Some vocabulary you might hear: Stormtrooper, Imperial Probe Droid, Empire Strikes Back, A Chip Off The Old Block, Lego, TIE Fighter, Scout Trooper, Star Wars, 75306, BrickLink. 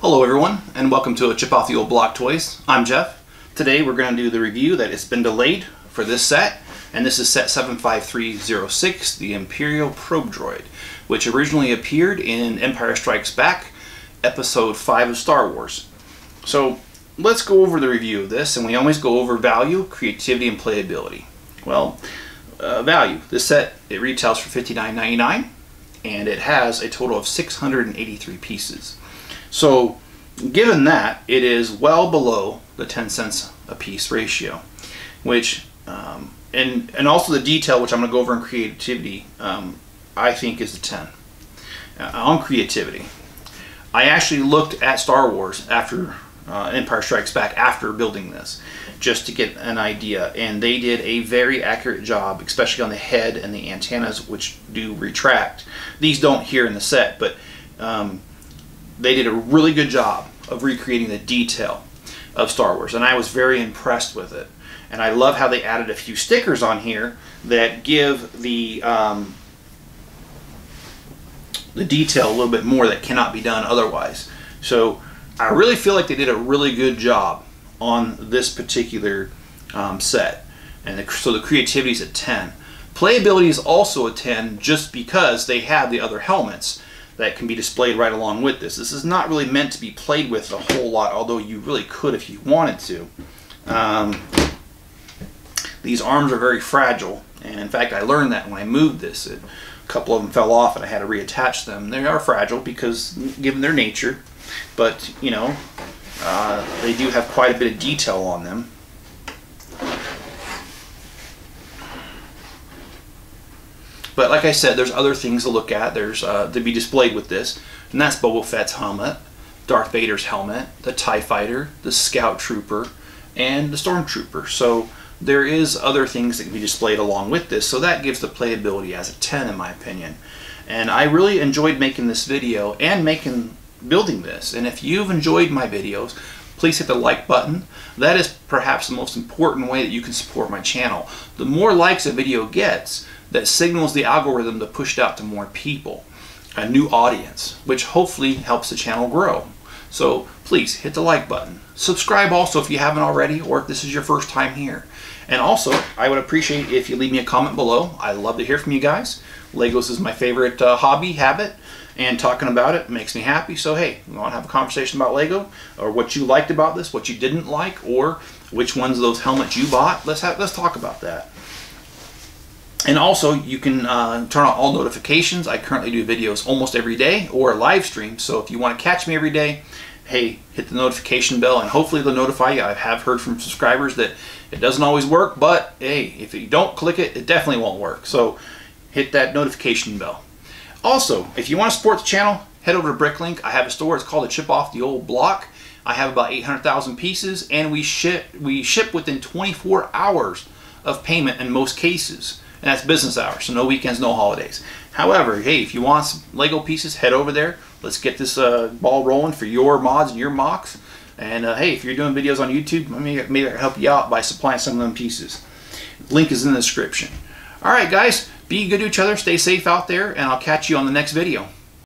Hello everyone, and welcome to A Chip Off The Old Block Toys. I'm Jeff. Today we're going to do the review that has been delayed for this set, and this is set 75306, the Imperial Probe Droid, which originally appeared in Empire Strikes Back, Episode 5 of Star Wars. So let's go over the review of this, and we always go over value, creativity, and playability. Well, value. This set, it retails for $59.99, and it has a total of 683 pieces. So given that, it is well below the 10 cents a piece ratio, which and also the detail, which I'm going to go over in creativity, I think is a 10 on creativity. I actually looked at Star Wars after Empire Strikes Back after building this just to get an idea, and they did a very accurate job, especially on the head and the antennas, which do retract. These don't here in the set, but they did a really good job of recreating the detail of Star Wars, and I was very impressed with it. And I love how they added a few stickers on here that give the detail a little bit more that cannot be done otherwise. So I really feel like they did a really good job on this particular set. And so the creativity is a 10. Playability is also a 10 just because they have the other helmets that can be displayed right along with this. This is not really meant to be played with a whole lot, although you really could if you wanted to. These arms are very fragile, and in fact I learned that when I moved this. A couple of them fell off and I had to reattach them. They are fragile because given their nature, but you know, they do have quite a bit of detail on them. But like I said, there's other things to look at. There's to be displayed with this, and that's Boba Fett's helmet, Darth Vader's helmet, the TIE Fighter, the Scout Trooper, and the Stormtrooper. So there is other things that can be displayed along with this, so that gives the playability as a 10 in my opinion. And I really enjoyed making this video and building this. And if you've enjoyed my videos, please hit the like button. That is perhaps the most important way that you can support my channel. The more likes a video gets, that signals the algorithm to push it out to more people, a new audience, which hopefully helps the channel grow. So please hit the like button. Subscribe also if you haven't already, or if this is your first time here. And also, I would appreciate if you leave me a comment below. I love to hear from you guys. Legos is my favorite habit, and talking about it makes me happy. So hey, you want to have a conversation about Lego, or what you liked about this, what you didn't like, or which ones of those helmets you bought. Let's talk about that. And also, you can turn on all notifications. I currently do videos almost every day or a live stream. So if you want to catch me every day, hey, hit the notification bell and hopefully they'll notify you. I have heard from subscribers that it doesn't always work, but hey, if you don't click it, it definitely won't work. So hit that notification bell. Also, if you want to support the channel, head over to BrickLink. I have a store. It's called A Chip Off The Old Block. I have about 800,000 pieces, and we ship within 24 hours of payment in most cases. And that's business hours, so no weekends, no holidays. However, hey, if you want some Lego pieces, head over there. Let's get this ball rolling for your mods and your mocks. And hey, if you're doing videos on YouTube, maybe I can help you out by supplying some of them pieces. Link is in the description. All right, guys, be good to each other. Stay safe out there, and I'll catch you on the next video.